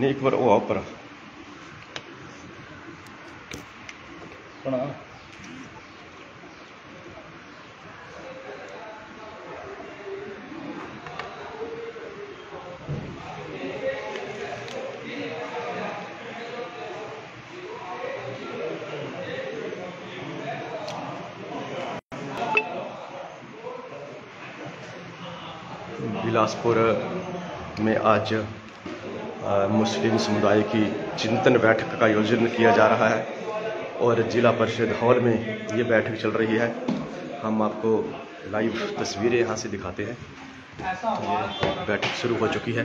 नहीं एक बार वो आओ पर बिलासपुर में आज मुस्लिम समुदाय की चिंतन बैठक का आयोजन किया जा रहा है और जिला परिषद हॉल में ये बैठक चल रही है। हम आपको लाइव तस्वीरें यहाँ से दिखाते हैं। ये बैठक शुरू हो चुकी है।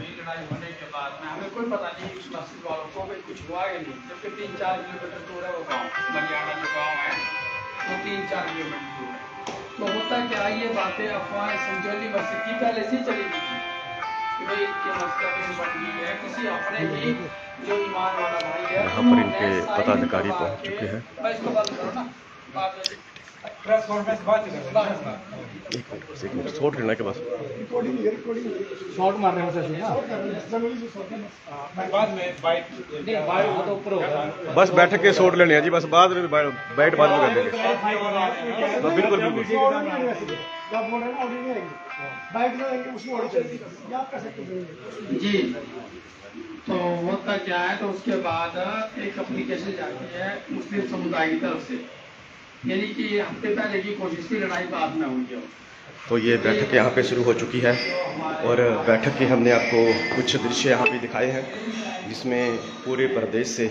तो होता क्या ये बातें अफवाहें संजोली मस्जिद पहले से चली गई कि भाई क्या मस्जिद में बन गई है। किसी अपने ही जो ईमान वाला भाई है यहाँ पर इनके पदाधिकारी पहुंच चुके हैं। शॉट लेना के पास शॉट मारने में बस बैठक के शॉट लेने हैं जी। बस बाद में बैठ बाद में कर देंगे। बिल्कुल बिल्कुल जी। तो होता क्या है तो उसके बाद एक एप्लीकेशन जाती है मुस्लिम समुदाय की तरफ से, यानी कि हफ्ते पहले की कोशिश की लड़ाई बाद में हुई है। तो ये बैठक यहाँ पे शुरू हो चुकी है और बैठक के हमने आपको कुछ दृश्य यहाँ पे दिखाए हैं जिसमें पूरे प्रदेश से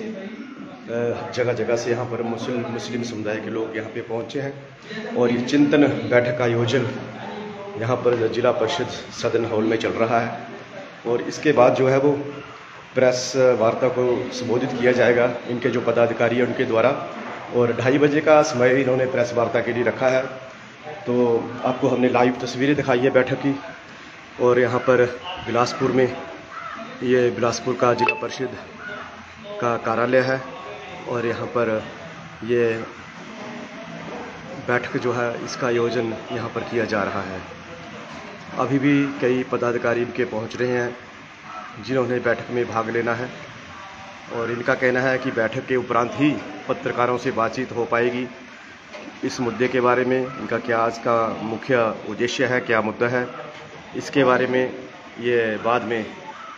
जगह जगह से यहाँ पर मुस्लिम समुदाय के लोग यहाँ पे पहुँचे हैं और ये चिंतन बैठक का आयोजन यहाँ पर जिला परिषद सदन हॉल में चल रहा है। और इसके बाद जो है वो प्रेस वार्ता को संबोधित किया जाएगा इनके जो पदाधिकारी हैं उनके द्वारा, और 2:30 बजे का समय इन्होंने प्रेस वार्ता के लिए रखा है। तो आपको हमने लाइव तस्वीरें दिखाई है बैठक की। और यहाँ पर बिलासपुर में ये बिलासपुर का जिला परिषद का कार्यालय है और यहाँ पर ये बैठक जो है इसका आयोजन यहाँ पर किया जा रहा है। अभी भी कई पदाधिकारी इनके पहुँच रहे हैं जिन्होंने बैठक में भाग लेना है और इनका कहना है कि बैठक के उपरांत ही पत्रकारों से बातचीत हो पाएगी। इस मुद्दे के बारे में इनका क्या आज का मुख्य उद्देश्य है, क्या मुद्दा है, इसके बारे में ये बाद में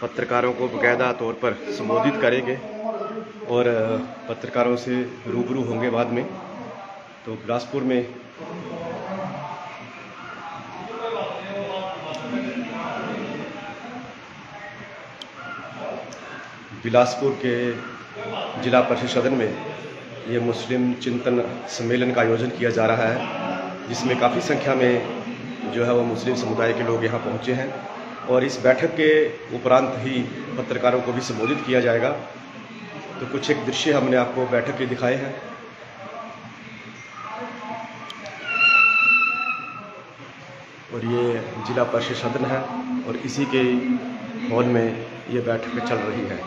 पत्रकारों को बाकायदा तौर पर संबोधित करेंगे और पत्रकारों से रूबरू होंगे बाद में। तो बिलासपुर में बिलासपुर के जिला परिषद सदन में ये मुस्लिम चिंतन सम्मेलन का आयोजन किया जा रहा है जिसमें काफ़ी संख्या में जो है वो मुस्लिम समुदाय के लोग यहाँ पहुँचे हैं और इस बैठक के उपरांत ही पत्रकारों को भी संबोधित किया जाएगा। तो कुछ एक दृश्य हमने आपको बैठक के दिखाए हैं। और ये जिला परिषद सदन है और इसी के हॉल में ये बैठक चल रही है।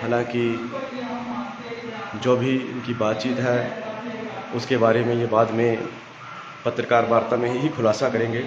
हालांकि जो भी इनकी बातचीत है उसके बारे में ये बाद में पत्रकार वार्ता में ही खुलासा करेंगे।